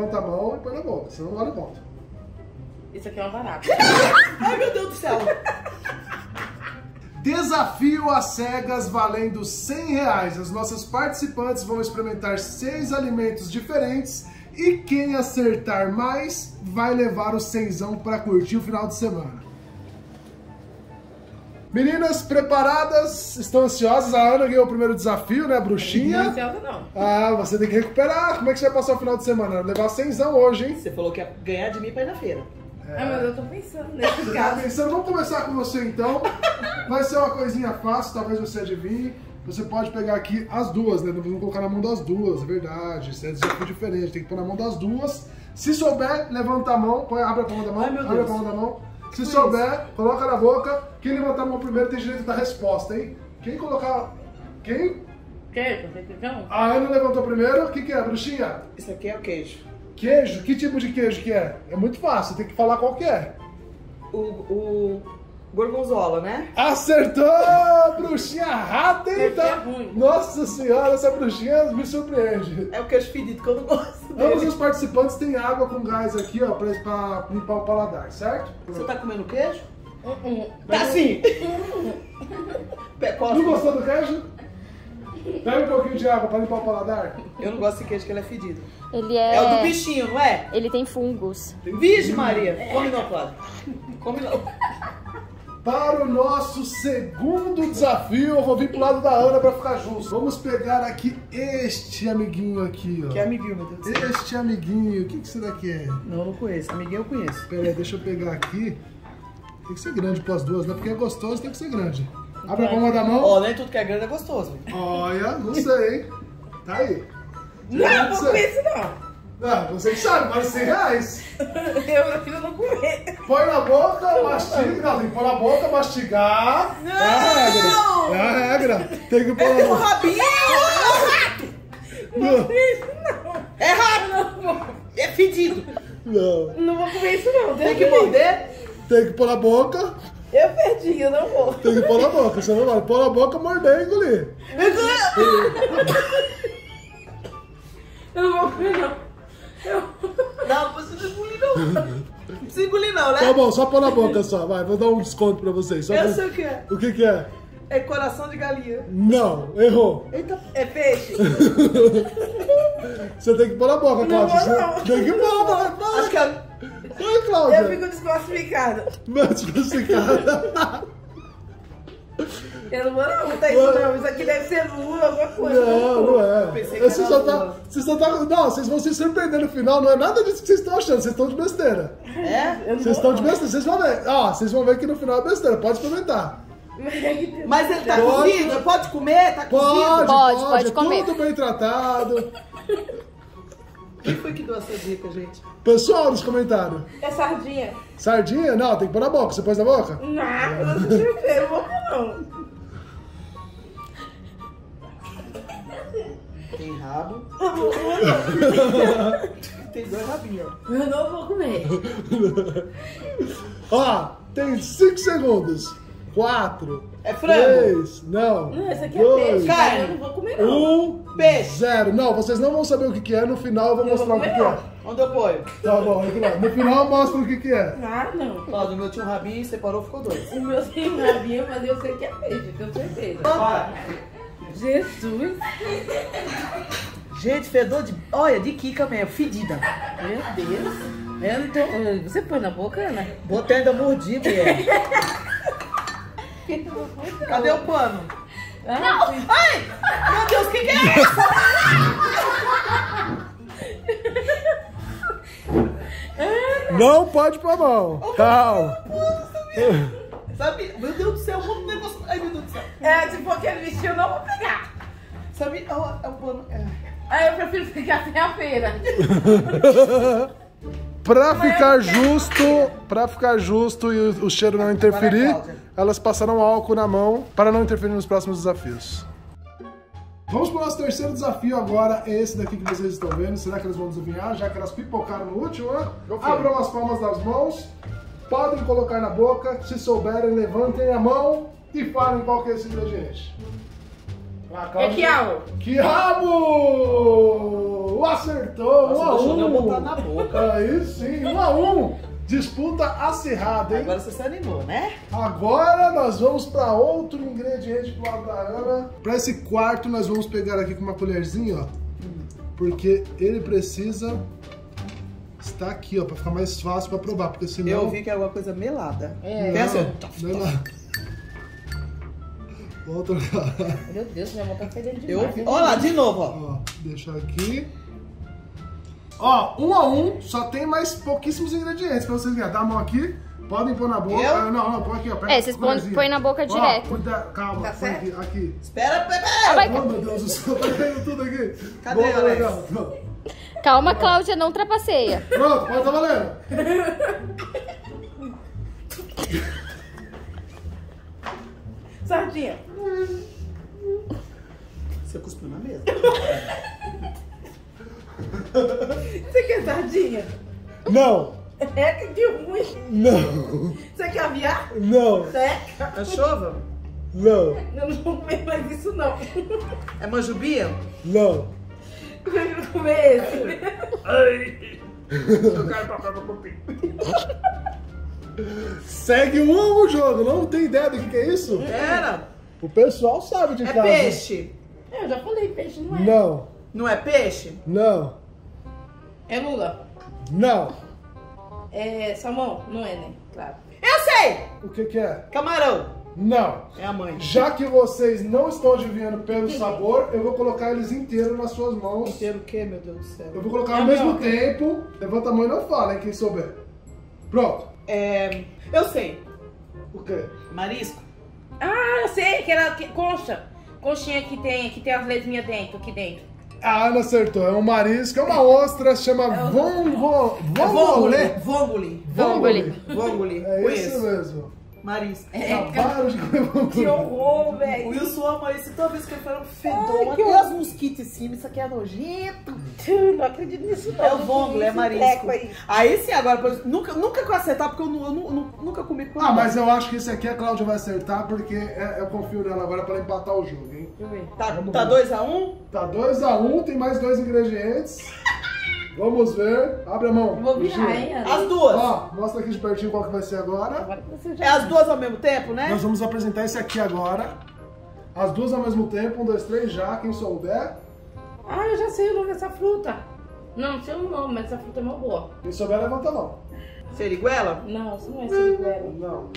Levanta a mão e põe na boca, senão não vale ponto. Isso aqui é uma barata. Ai, meu Deus do céu. Desafio às cegas valendo R$100. As nossas participantes vão experimentar 6 alimentos diferentes e quem acertar mais vai levar o R$100 para curtir o final de semana. Meninas, preparadas? Estão ansiosas? A Ana ganhou o primeiro desafio, né, bruxinha? Não estou ansiosa, não. Ah, você tem que recuperar. Como é que você vai passar o final de semana? Vai levar R$100 hoje, hein? Você falou que ia ganhar de mim para ir na feira. Ah, mas eu tô pensando nesse caso. Tá pensando? Vamos começar com você então. Vai ser uma coisinha fácil, talvez você adivinhe. Você pode pegar aqui as duas, né? Vamos colocar na mão das duas, é verdade. Isso é desafio diferente, tem que pôr na mão das duas. Se souber, levanta a mão, abre a palma da mão, Se souber, coloca na boca. Quem levantar a mão primeiro tem direito da resposta, hein? Quem colocar... Quem? A Ana levantou primeiro. O que que é, bruxinha? Isso aqui é o queijo. Queijo? Que tipo de queijo que é? É muito fácil, tem que falar qual que é. O gorgonzola, né? Acertou! Bruxinha rata, hein? É ruim. Nossa senhora, essa bruxinha me surpreende. É o queijo fedido que eu não gosto dele. Todos os participantes têm água com gás aqui, ó, pra limpar o paladar, certo? Você tá comendo queijo? Tá sim! Não gostou do queijo? Pega um pouquinho de água pra limpar o paladar. Eu não gosto desse queijo que ele é fedido. Ele é... É o do bichinho, não é? Ele tem fungos. Vixe, Maria! Come não, Cláudio. Come não. Para o nosso segundo desafio, eu vou vir pro lado da Ana pra ficar justo. Vamos pegar aqui este amiguinho aqui, ó. Que amiguinho, meu Deus do céu? Este amiguinho, o que que será que é? Não, não conheço. Amiguinho eu conheço. Pera aí, deixa eu pegar aqui. Tem que ser grande pras duas, né? Porque é gostoso, tem que ser grande. Abre a palma da mão. Ó, nem tudo que é grande é gostoso. Olha, não sei, hein? Tá aí. Não, não conheço não. Não, você que sabe, vale R$100. Eu prefiro não comer. Põe na boca, mastiga. Não, tem que pôr na boca, mastigar. Não! É a regra. Tem que pôr na boca. É um rabinho! Não comer isso não. É rápido. Não. É fedido. Não. Não vou comer isso não. Tem que morder. Tem que pôr na boca. Eu perdi, eu não vou. Tem que pôr na boca, você não vai. Pôr na boca, morder e engolir. Eu não vou comer não. Não, você não engoliu não. Não precisa engolir não, né? Tá bom, só pôr na boca só, vai. Vou dar um desconto pra vocês. Só eu sei o que é. O que que é? É coração de galinha. Não, errou. Eita. É peixe? Você tem que pôr na boca, Cláudia. Não, não. Você tem que pôr na boca. Acho que é... Oi, Cláudia. Eu fico desclassificada. Não, desclassificada. Eu não vou não, não tá isso não, isso aqui deve ser lula, alguma coisa. Não, não é. Você só tá, não, vocês vão se surpreender no final, não é nada disso que vocês estão achando, vocês estão de besteira. É? Vocês estão de besteira, vocês vão ver. Ó, vocês vão ver que no final é besteira, pode experimentar. Mas ele tá cozido, pode comer, tá cozido? Pode comer. Tudo bem tratado. Quem foi que deu essa dica, gente? Pessoal, nos comentários. É sardinha. Sardinha? Não, tem que pôr na boca. Você pôs na boca? Não, eu não sei o que. Eu vou pôr não. Tem rabo. Eu vou comer. Tem 2 rabinhos. Eu não vou comer. Ó, tem 5 segundos. 4. É frango? 3. Não. Não, esse aqui é peixe. Cara, eu não vou comer não. 1. Peixe. 0. Não, vocês não vão saber o que é. No final eu vou mostrar o que é. Onde eu ponho? Tá bom, no final eu mostro o que é. Ah, não. Claudio, o meu tinha um rabinho, separou, ficou 2. O meu tinha um rabinho, mas eu sei que é peixe, tenho certeza. Olha. Jesus. Gente, fedor de... Olha, de quica mesmo, fedida. Meu Deus. Então, você põe na boca, né? Botei ainda mordida, mulher. Cadê o pano? Ah, não! Sim. Ai! Meu Deus, o que que é isso? Não pode pôr a mão! Oh, calma! Sabe? Meu Deus do céu, o negócio. Ai, meu Deus do céu! É, tipo aquele vestido, eu não vou pegar! Sabe? É o pano. Ah, eu prefiro ficar sem a feira! Pra ficar justo e o cheiro não interferir, elas passaram álcool na mão para não interferir nos próximos desafios. Vamos para o nosso terceiro desafio agora, é esse daqui que vocês estão vendo. Será que elas vão adivinhar, já que elas pipocaram no último, né? Abram as palmas das mãos, podem colocar na boca, se souberem, levantem a mão e falem qual que é esse ingrediente. É quiabo! Quiabo! Gabigol acertou. Nossa, 1 a 1. Botar na boca. Aí sim, 1 a 1. Disputa acirrada, hein? Agora você se animou, né? Agora nós vamos para outro ingrediente do lado da Ana. Para esse quarto nós vamos pegar aqui com uma colherzinha, ó. Porque ele precisa estar aqui, ó, para ficar mais fácil para provar, porque senão... Eu vi que é alguma coisa melada. É. Melada. Outra cara. Meu Deus, minha mão tá fedendo demais. Olha lá, de novo, ó. Ó, deixa aqui. Ó, 1 a 1, só tem mais pouquíssimos ingredientes pra vocês verem. Dá a mão aqui, podem pôr na boca. Eu? Não, põe aqui, ó. É, vocês põem na boca direto. Cuida, calma, tá certo? Põe aqui. Espera, peraí. Oh, meu Deus do céu, tá caindo tudo aqui. Cadê, boa, Alex? Legal. Calma, Cláudia, não trapaceia. Pronto, pode tá valendo. Sardinha. Você cuspiu na mesa? Você quer sardinha? Não. É que deu muito. Não. Você quer aviar? Não. Seca. Achova? Não. Eu não vou comer mais isso, não. É manjubinha? Não. Eu não vou comer esse. Ai. Eu quero papel no cupim. Segue o jogo, não tem ideia do que é isso? Era. O pessoal sabe de casa. É peixe. Eu já falei peixe, não é? Não. Não é peixe? Não. É lula? Não. É salmão? Não é, né? Claro. Eu sei! O que que é? Camarão. Não. É a mãe. Já que vocês não estão adivinhando pelo sabor, eu vou colocar eles inteiros nas suas mãos. Inteiro o quê, meu Deus do céu? Eu vou colocar ao mesmo tempo. Levanta a mão e não fala, hein, quem souber. Pronto. É, eu sei. O quê? Marisco. Ah, eu sei, que era concha. Conchinha que tem as letrinhas dentro, aqui dentro. A Ana acertou, é um marisco, é uma ostra, se chama vongole. É isso mesmo. Marisco. Acabaram de comer vongole. Que horror, velho. O Wilson ama isso, toda vez que ele fala, fedor, até as mosquitos em cima, isso aqui é nojento. Não acredito nisso, não. É o vongole, é marisco. Aí sim, agora, nunca vou acertar, porque eu nunca comi com nada. Ah, mas eu acho que esse aqui a Cláudia vai acertar, porque eu confio nela agora pra empatar o jogo, hein? Tá 2 a 1? Tá 2 a 1, tem mais 2 ingredientes. Vamos ver. Abre a mão. Vou virar, hein? As duas. Ó, mostra aqui de pertinho qual que vai ser agora. É as duas ao mesmo tempo, né? Nós vamos apresentar esse aqui agora. As duas ao mesmo tempo. 1, 2, 3, já. Quem souber. Ah, eu já sei o nome dessa fruta. Não sei o nome, mas essa fruta é mó boa. Quem souber, levanta a mão. Seriguela? Não, isso não é seriguela. Não.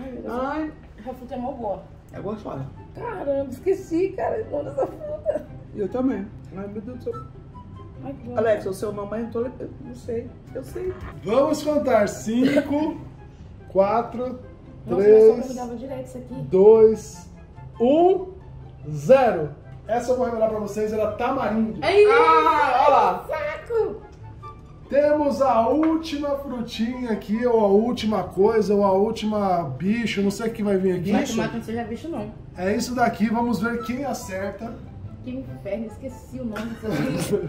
Ai, meu Deus. Ai. Essa fruta é mó boa. É gostosa. Caramba, esqueci, cara, o nome dessa fruta. Eu também. Ai, meu Deus do céu. Alex, o seu mamãe, eu não sei, eu sei. Vamos contar 5, 4, 3, 2, 1, 0. Essa eu vou revelar pra vocês, era tamarindo. Ai, olha lá. Saco. Temos a última frutinha aqui, ou a última coisa, ou a última bicho, não sei o que vai vir aqui. Mas tomate não seja bicho, não. É isso daqui, vamos ver quem acerta. Que inferno, esqueci o nome disso.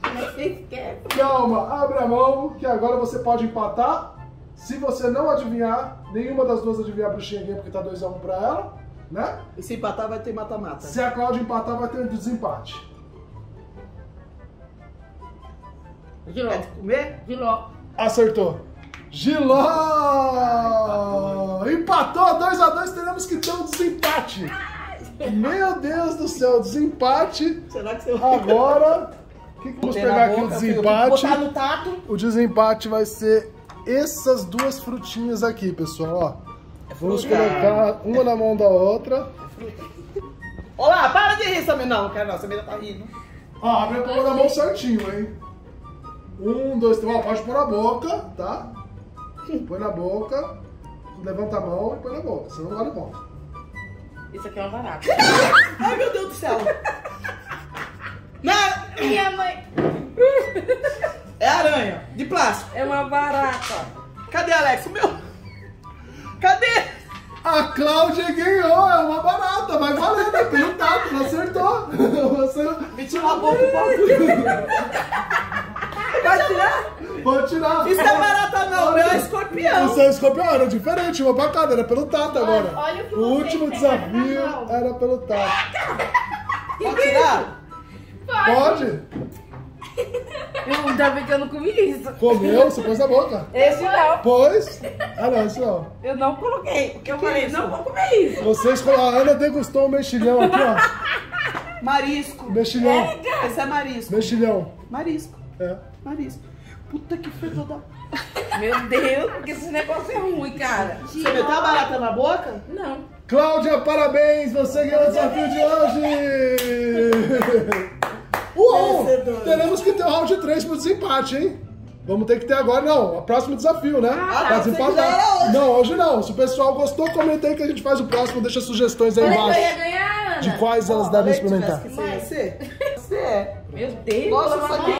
Mas você esquece. Calma, abre a mão que agora você pode empatar. Se você não adivinhar, nenhuma das duas adivinhar a bruxinha aqui, porque tá 2 a 1 pra ela, né? E se empatar vai ter mata-mata. Se a Cláudia empatar vai ter desempate. Giló. Quer comer? Giló. Acertou. Giló! Empatou 2 a 2, teremos que ter um desempate. Meu Deus do céu, desempate. Será que você vai... Agora, vamos pegar aqui o desempate. Botar no tato. O desempate vai ser essas duas frutinhas aqui, pessoal. Ó. Vamos colocar uma na mão da outra. Olá, para de rir, Samir. Não, cara, não, Samir tá rindo. Ó, abre a mão na mão certinho, hein? 1, 2, 3. Ó, pode pôr na boca, tá? Põe na boca, levanta a mão e põe na boca, senão não vale ponto. Isso aqui é uma barata. Ai, meu Deus do céu. Não, minha mãe. É aranha, de plástico. É uma barata. Cadê, Alex? O meu? Cadê? A Cláudia ganhou, é uma barata. Vai valendo, tem um tato, não acertou. Você... Me tirou a boca um pouco. Vai tirar? Vou tirar. Isso é barata não, meu, é escorpião. Isso é escorpião, era diferente, uma bacana, era pelo tato agora. Olha o último desafio era pelo tato. Pode tirar? Pode. Ainda bem que eu não comi isso. Comeu? Você pôs na boca. Esse não. Pois? Ah, não, esse não. Eu não coloquei, porque eu falei, não vou comer isso. Vocês colocaram, a Ana degustou um mexilhão aqui, ó. Marisco. Mexilhão. É, esse é marisco. Mexilhão. Marisco. É. Marisco. Puta que fedor da... Meu Deus, porque esse negócio é ruim, cara. Você meteu a barata na boca? Não. Cláudia, parabéns, você ganhou o desafio de hoje. Uou! Teremos que ter o round 3 pro desempate, hein? Vamos ter que ter agora, não, o próximo desafio, né? Pra desempatar. Hoje. Não, hoje não. Se o pessoal gostou, comenta aí que a gente faz o próximo. Deixa sugestões aí embaixo. Eu ia ganhar, Ana. De quais elas devem experimentar. Você é. Meu Deus. Nossa,